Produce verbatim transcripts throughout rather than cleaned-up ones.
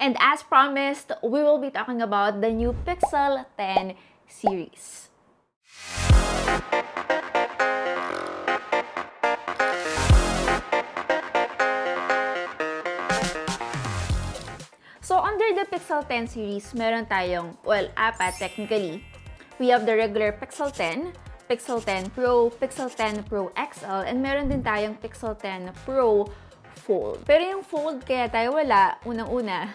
And as promised, we will be talking about the new Pixel ten series. So under the Pixel ten series, meron tayong, well, apat technically. We have the regular Pixel ten, Pixel ten Pro, Pixel ten Pro X L, and meron din tayong Pixel ten Pro Fold. Pero yung Fold kaya tayo wala, unang-una,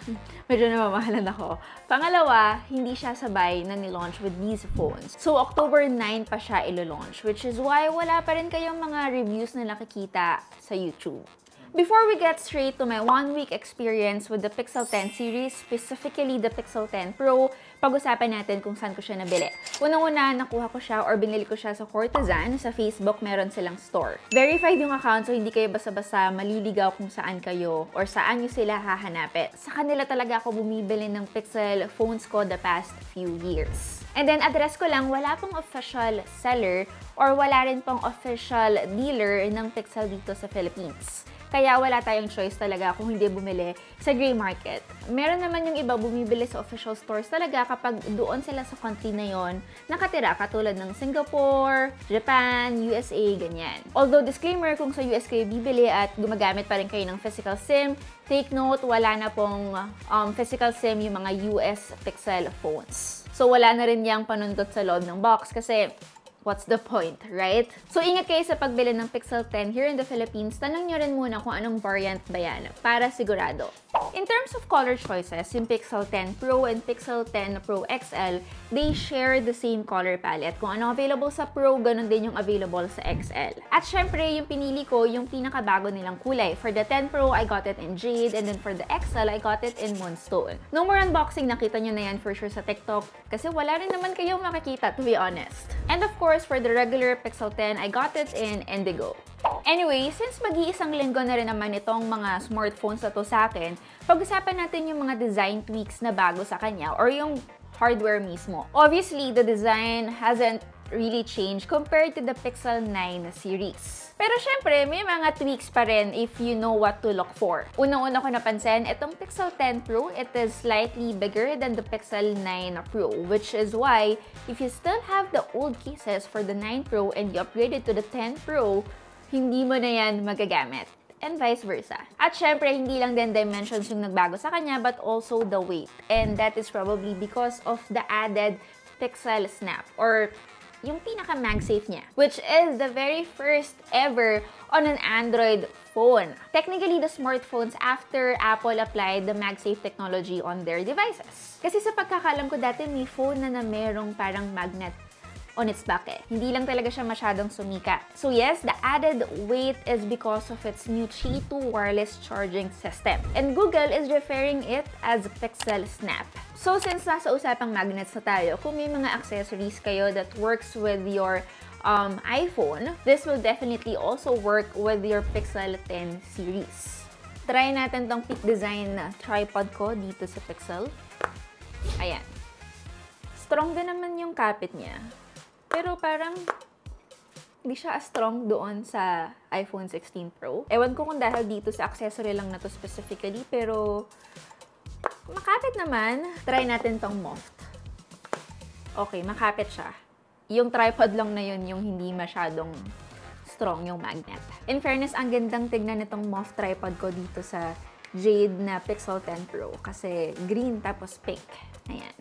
medyo namamahalan ako. Pangalawa, hindi siya sabay na nilaunch with these phones. So October nine pa siya ilo-launch, which is why wala pa rin kayong mga reviews na nakikita sa YouTube. Before we get straight to my one-week experience with the Pixel ten series, specifically the Pixel ten Pro, pag-usapan natin kung saan ko siya nabili. Unang-una, nakuha ko siya or binili ko siya sa Courtesan. Sa Facebook, meron silang store. Verified yung account so hindi kayo basa-basa maliligaw kung saan kayo or saan nyo sila hahanapin. Sa kanila talaga ako bumibili ng Pixel phones ko the past few years. And then, address ko lang, wala pong official seller or wala rin pong official dealer ng Pixel dito sa Philippines. Kaya wala tayong choice talaga kung hindi bumili sa gray market. Meron naman yung iba bumibili sa official stores talaga kapag doon sila sa country na yon nakatira, katulad ng Singapore, Japan, U S A, ganyan. Although disclaimer, kung sa U S kayo bibili at gumagamit pa rin kayo ng physical SIM, take note, wala na pong um, physical SIM yung mga U S Pixel phones. So wala na rin yung panundot sa loob ng box kasi what's the point, right? So, ingat kayo sa pagbili ng Pixel ten here in the Philippines. Tanong nyo rin muna kung anong variant ba yan para sigurado. In terms of color choices, yung Pixel ten Pro and Pixel ten Pro X L, they share the same color palette. Kung ano available sa Pro, ganun din yung available sa X L. At syempre, yung pinili ko, yung pinakabago nilang kulay. For the ten Pro, I got it in Jade. And then for the X L, I got it in Moonstone. No more unboxing, nakita nyo na yan for sure sa TikTok. Kasi wala rin naman kayong makikita, to be honest. And of course, for the regular Pixel ten, I got it in Indigo. Anyway, since mag-iisang linggo na rin naman itong mga smartphones na to sa akin, pag-usapan natin yung mga design tweaks na bago sa kanya or yung hardware mismo. Obviously, the design hasn't really changed compared to the Pixel nine series. Pero syempre, may mga tweaks pa rin if you know what to look for. Unang-una ko napansin, itong Pixel ten Pro, it is slightly bigger than the Pixel nine Pro, which is why if you still have the old cases for the nine Pro and you upgraded to the ten Pro, hindi mo na yan magagamit. And vice versa. At syempre, hindi lang din dimensions yung nagbago sa kanya, but also the weight. And that is probably because of the added Pixel Snap or yung pinaka MagSafe niya, which is the very first ever on an Android phone. Technically, the smartphones after Apple applied the MagSafe technology on their devices. Kasi sa pagkakalam ko dati, may phone na na merong parang magnet on its back eh. Hindi lang talaga siya masyadong sumika. So yes, the added weight is because of its new Qi two wireless charging system. And Google is referring it as Pixel Snap. So since nasa usapang magnets na tayo, kung may mga accessories kayo that works with your um, iPhone, this will definitely also work with your Pixel ten series. Try natin tong Peak Design tripod ko dito sa Pixel. Ayan. Strong din naman yung kapit niya. Pero parang hindi siya as strong doon sa iPhone sixteen Pro. Ewan ko kung dahil dito sa accessory lang na to specifically, pero makapit naman. Try natin tong Moft. Okay, makapit siya. Yung tripod lang na yun yung hindi masyadong strong yung magnet. In fairness, ang gandang tignan nitong Moft tripod ko dito sa Jade na Pixel ten Pro. Kasi green tapos pink. Ayan.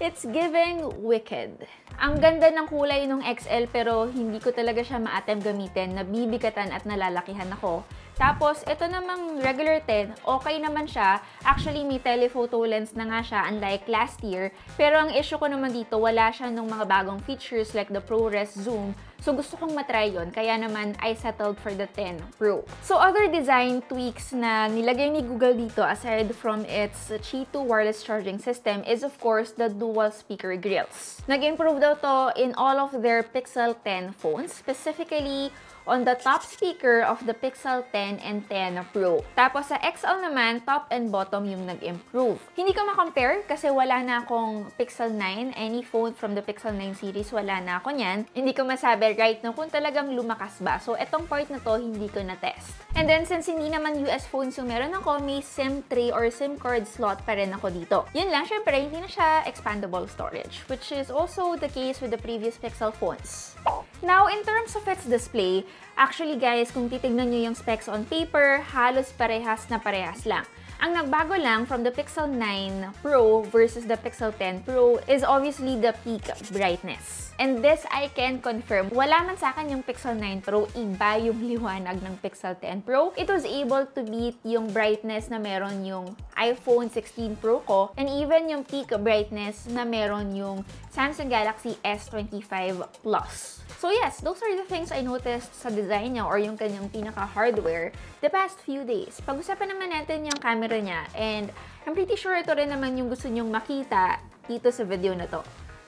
It's giving wicked. Ang ganda ng kulay nung X L pero hindi ko talaga siya ma-attempt gamitin. Nabibigatan at nalalakihan ako. Tapos, ito namang regular ten, okay naman siya. Actually, may telephoto lens na nga siya unlike last year. Pero ang issue ko naman dito, wala siya nung mga bagong features like the Pro Res Zoom. So, gusto kong matry yun. Kaya naman, I settled for the ten Pro. So, other design tweaks na nilagay ni Google dito, aside from its Qi two wireless charging system, is of course the dual speaker grills. Nag-improve daw to in all of their Pixel ten phones, specifically on the top speaker of the Pixel ten and ten Pro. Tapos, sa X L naman, top and bottom yung nag-improve. Hindi ko ma-compare kasi wala na akong Pixel nine. Any phone from the Pixel nine series, wala na ako niyan. Hindi ko masabi compare right now kung talagang lumakas ba. So, etong part na to, hindi ko na-test. And then, since hindi naman U S phones yung meron ako, may SIM tray or SIM card slot pa rin ako dito. Yun lang, syempre, hindi na siya expandable storage, which is also the case with the previous Pixel phones. Now, in terms of its display, actually guys, kung titignan nyo yung specs on paper, halos parehas na parehas lang. Ang nagbago lang from the Pixel nine Pro versus the Pixel ten Pro is obviously the peak brightness. And this I can confirm, wala man sa akin yung Pixel nine Pro, iba yung liwanag ng Pixel ten Pro. It was able to beat yung brightness na meron yung iPhone sixteen Pro ko and even yung peak brightness na meron yung Samsung Galaxy S twenty-five Plus. So yes, those are the things I noticed sa design niya or yung kanyang pinaka-hardware the past few days. Pag-usapan naman natin yung camera niya. And I'm pretty sure ito rin naman yung gusto nyong makita dito sa video na to.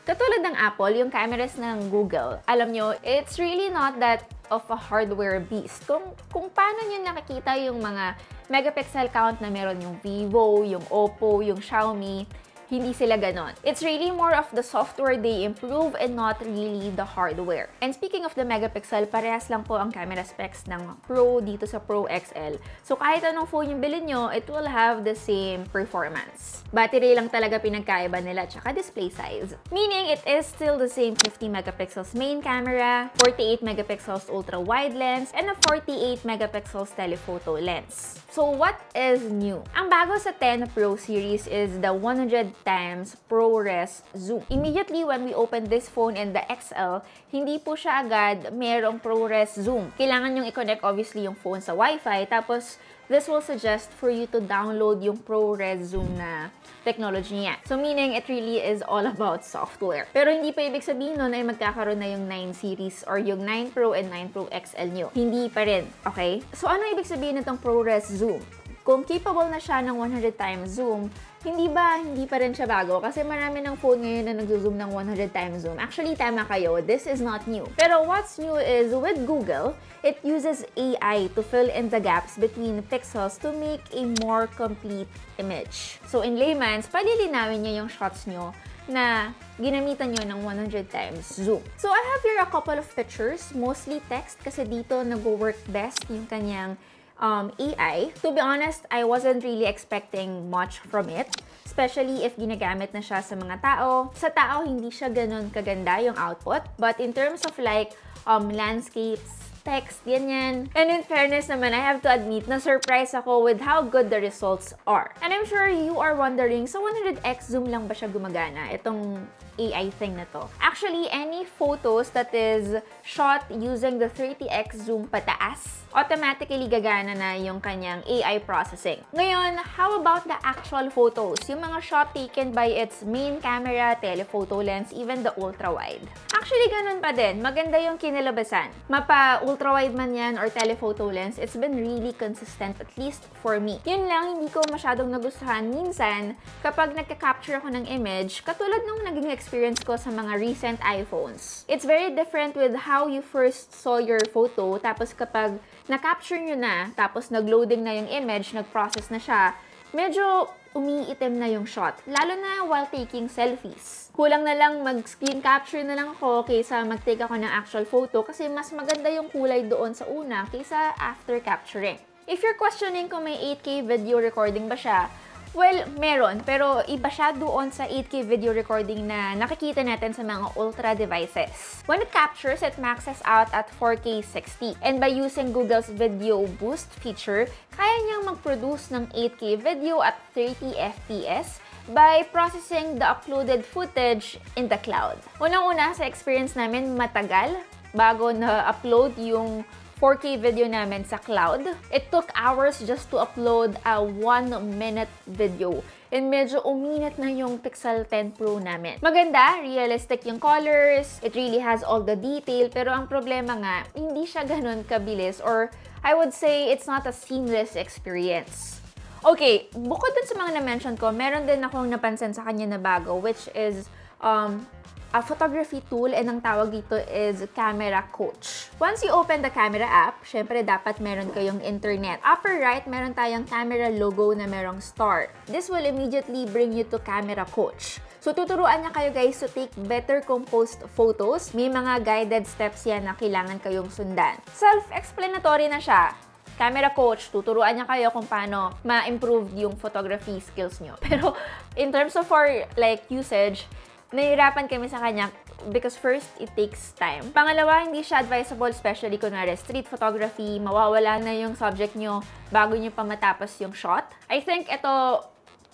Katulad ng Apple, yung cameras ng Google, alam nyo, it's really not that of a hardware beast. Kung, kung paano nyo nakikita yung mga megapixel count na meron yung Vivo, yung Oppo, yung Xiaomi, hindi sila ganon. It's really more of the software they improve and not really the hardware. And speaking of the megapixel, parehas lang po ang camera specs ng Pro dito sa Pro X L. So kahit anong phone yung bilhin nyo, it will have the same performance. Battery lang talaga pinagkaiba nila, tsaka display size. Meaning, it is still the same fifty megapixels main camera, forty-eight megapixels ultra-wide lens, and a forty-eight megapixels telephoto lens. So what is new? Ang bago sa ten Pro series is the one hundred times Pro Res Zoom. Immediately when we opened this phone and the X L, hindi po siya agad merong Pro Res Zoom. Kailangan yung i-connect obviously yung phone sa Wi-Fi, tapos this will suggest for you to download yung Pro Res Zoom na technology niya. So meaning, it really is all about software. Pero hindi pa ibig sabihin nun ay magkakaroon na yung nine series or yung nine Pro and nine Pro X L nyo. Hindi pa rin, okay? So ano ibig sabihin itong Pro Res Zoom? Kung capable na siya ng one hundred times zoom, hindi ba, hindi pa rin siya bago? Kasi marami ng phone ngayon na nag-zoom ng one hundred times zoom. Actually, tama kayo. This is not new. Pero what's new is, with Google, it uses A I to fill in the gaps between pixels to make a more complete image. So in layman's, palilinawin niyo yung shots niyo na ginamitan nyo ng one hundred times zoom. So I have here a couple of pictures, mostly text, kasi dito nag-work best yung kanyang Um, A I. To be honest, I wasn't really expecting much from it, especially if ginagamit na siya sa mga tao. Sa tao, hindi siya ganun kaganda yung output, but in terms of like um, landscapes, text, ganyan. And in fairness naman, I have to admit, na-surprise ako with how good the results are. And I'm sure you are wondering, so one hundred x zoom lang ba siya gumagana? Itong A I thing na to. Actually, any photos that is shot using the thirty x zoom pataas, automatically gagana na yung kanyang A I processing. Ngayon, how about the actual photos? Yung mga shot taken by its main camera, telephoto lens, even the ultra-wide. Actually, ganun pa din. Maganda yung kinalabasan. Mapa- ultra-wide man yan or telephoto lens, it's been really consistent, at least for me. Yun lang, hindi ko masyadong nagustuhan minsan kapag nagka-capture ako ng image, katulad nung naging experience ko sa mga recent iPhones. It's very different with how you first saw your photo, tapos kapag na-capture nyo na, tapos nag-loading na yung image, nag-process na siya, medyo umiitim na yung shot. Lalo na while taking selfies. Kulang na lang mag-screen capture na lang ako kaysa mag-take ako ng actual photo kasi mas maganda yung kulay doon sa una kaysa after capturing. If you're questioning kung may eight K video recording ba siya, well, meron. Pero iba siya doon sa eight K video recording na nakikita natin sa mga ultra devices. When it captures, it maxes out at four K sixty. And by using Google's Video Boost feature, kaya niyang mag-produce ng eight K video at thirty F P S by processing the uploaded footage in the cloud. Unang-una sa experience namin, matagal bago na-upload yung four K video namin sa cloud. It took hours just to upload a one minute video. And medyo uminit na yung Pixel ten Pro namin. Maganda, realistic yung colors, it really has all the detail, pero ang problema nga, hindi siya ganun kabilis or I would say it's not a seamless experience. Okay, bukod dun sa mga na-mention ko, meron din akong napansin sa kanya na bago, which is um, a photography tool, and ang tawag dito is Camera Coach. Once you open the camera app, syempre dapat meron kayong internet. Upper right, meron tayong camera logo na merong star. This will immediately bring you to Camera Coach. So, tuturuan niya kayo guys to take better composed photos. May mga guided steps yan na kailangan kayong sundan. Self-explanatory na siya. Camera Coach, tuturuan niya kayo kung paano ma-improve yung photography skills nyo. Pero, in terms of our like, usage, nahihirapan kami sa kanya because first, it takes time. Pangalawa, hindi siya advisable, especially kunwari street photography, mawawala na yung subject nyo bago nyo pa matapos yung shot. I think ito,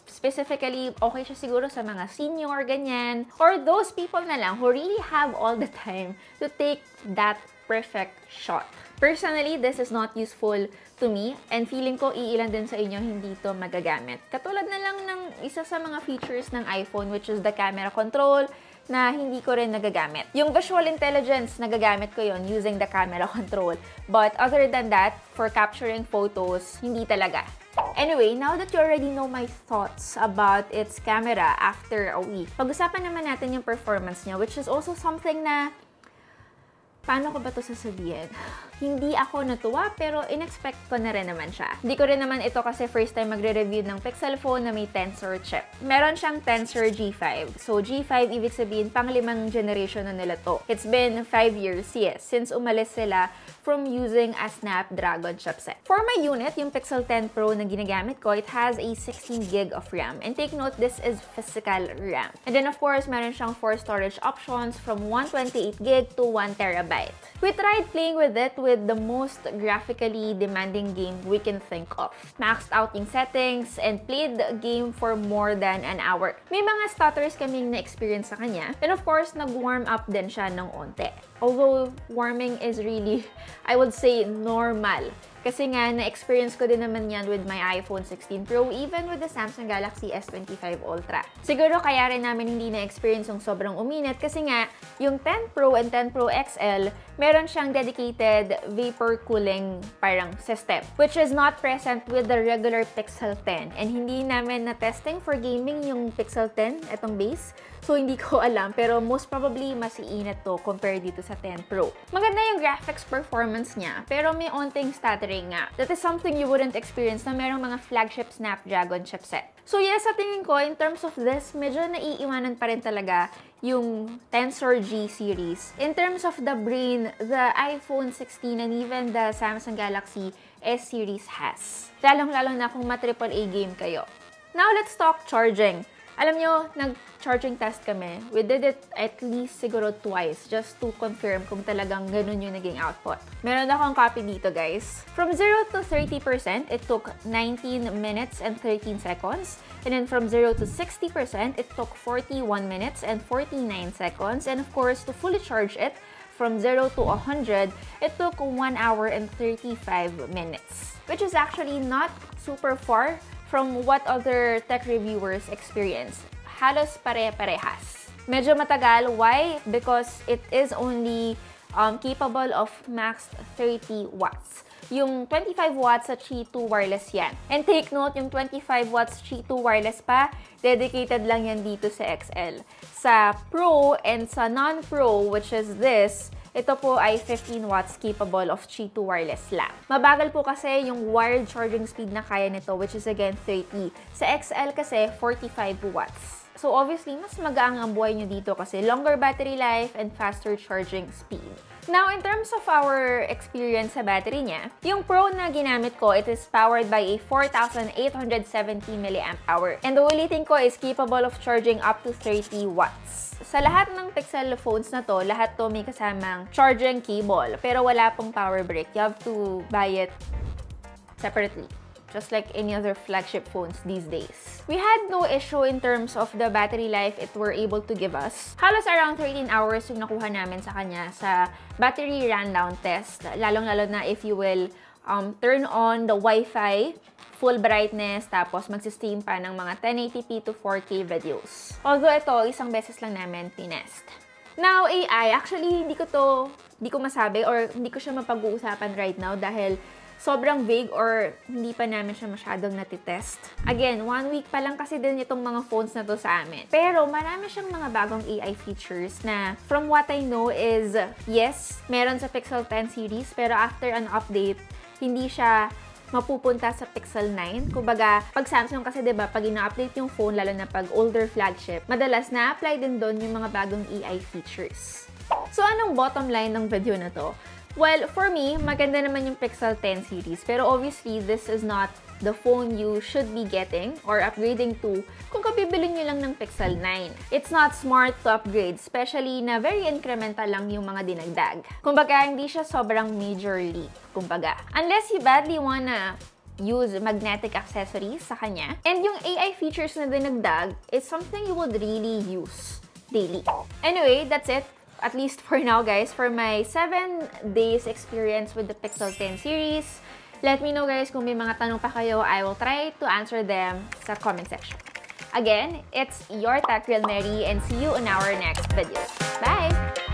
specifically, okay siya siguro sa mga senior, ganyan. Or those people na lang who really have all the time to take that perfect shot. Personally, this is not useful to me. And feeling ko, iilan din sa inyo hindi ito magagamit. Katulad na lang ng isa sa mga features ng iPhone, which is the camera control, na hindi ko rin nagagamit. Yung visual intelligence, nagagamit ko yon using the camera control. But other than that, for capturing photos, hindi talaga. Anyway, now that you already know my thoughts about its camera after a week, pag-usapan naman natin yung performance niya, which is also something na, paano ko ba ito sasabihin? Hindi ako natuwa, pero in-expect ko na rin naman siya. Hindi ko rin naman ito kasi first time magre-review ng Pixel phone na may Tensor chip. Meron siyang Tensor G five. So, G five, ibig sabihin, panglimang generation na nila to. It's been five years, yes, since umalis sila from using a Snapdragon chipset. For my unit, yung Pixel ten Pro na ginagamit ko, it has a sixteen gig of RAM. And take note, this is physical RAM. And then, of course, meron siyang four storage options from one twenty-eight gig to one terabyte. We tried playing with it with the most graphically demanding game we can think of. Maxed out yung settings and played the game for more than an hour. May mga stutters kaming na-experience sa kanya. And of course, nag-warm up din siya ng onte. Although, warming is really, I would say, normal. Kasi nga, na-experience ko din naman yan with my iPhone sixteen Pro, even with the Samsung Galaxy S twenty-five Ultra. Siguro kaya rin namin hindi na-experience yung sobrang uminit kasi nga, yung ten Pro and ten Pro X L, meron siyang dedicated vapor cooling parang system, which is not present with the regular Pixel ten. And hindi namin na-testing for gaming yung Pixel ten, etong base. So, hindi ko alam, pero most probably, mas iinit to compared dito sa ten Pro. Maganda yung graphics performance niya, pero may onting stuttering nga. That is something you wouldn't experience na merong mga flagship Snapdragon chipset. So, yes, sa tingin ko, in terms of this, medyo naiiwanan pa rin talaga yung Tensor G series. In terms of the brain, the iPhone sixteen and even the Samsung Galaxy S series has. Lalong-lalo na kung ma-triple A game kayo. Now, let's talk charging. Alam nyo, nag-charging test kami. We did it at least siguro twice just to confirm kung talagang ganun yung naging output. Meron akong copy dito, guys. From zero to thirty percent, it took nineteen minutes and thirteen seconds. And then from zero to sixty percent, it took forty-one minutes and forty-nine seconds. And of course, to fully charge it, from zero to one hundred, it took one hour and thirty-five minutes. Which is actually not super far from what other tech reviewers experience. Halos pare-parehas. Medyo matagal. Why? Because it is only um, capable of max thirty watts. Yung twenty-five watts sa Qi two wireless yan. And take note, yung twenty-five watts Qi two wireless pa, dedicated lang yan dito sa X L. Sa Pro and sa non-Pro, which is this, ito po ay fifteen watts capable of Qi two wireless lang. Mabagal po kasi yung wired charging speed na kaya nito, which is again thirty. Sa X L kasi forty-five watts. So obviously, mas magaang ang buhay nyo dito kasi longer battery life and faster charging speed. Now, in terms of our experience sa battery niya, yung Pro na ginamit ko, it is powered by a four thousand eight hundred seventy milliamp hour. And the ulitin ko is capable of charging up to thirty watts. Sa lahat ng Pixel phones na to, lahat to may kasamang charging cable. Pero wala pong power brick. You have to buy it separately. Just like any other flagship phones these days. We had no issue in terms of the battery life it were able to give us. Halos around thirteen hours yung nakuha namin sa kanya sa battery rundown test. Lalong-lalo na if you will um, turn on the Wi-Fi, full brightness, tapos mag-sustain pa ng mga ten eighty p to four K videos. Although ito, isang beses lang namin tinest. Now, A I, actually, hindi ko to, hindi ko masabi or hindi ko siya mapag-uusapan right now dahil sobrang vague or hindi pa namin siya masyadong natitest. Again, one week pa lang kasi din itong mga phones na to sa amin. Pero marami siyang mga bagong A I features na from what I know is, yes, meron sa Pixel ten series, pero after an update, hindi siya mapupunta sa Pixel nine. Kumbaga, pag Samsung kasi diba, pag ina-update yung phone, lalo na pag older flagship, madalas na-apply din doon yung mga bagong A I features. So, anong bottom line ng video na to? Well, for me, maganda naman yung Pixel ten series. Pero obviously, this is not the phone you should be getting or upgrading to kung kabibilin nyo lang ng Pixel nine. It's not smart to upgrade, especially na very incremental lang yung mga dinagdag. Kumbaga, hindi siya sobrang major leap. Kumbaga, unless you badly wanna use magnetic accessories sa kanya. And yung A I features na dinagdag is something you would really use daily. Anyway, that's it. At least for now, guys, for my seven days experience with the Pixel ten series. Let me know, guys, kung may mga tanong pa kayo. I will try to answer them sa comment section. Again, it's your Tech Girl Mary, and see you in our next video. Bye!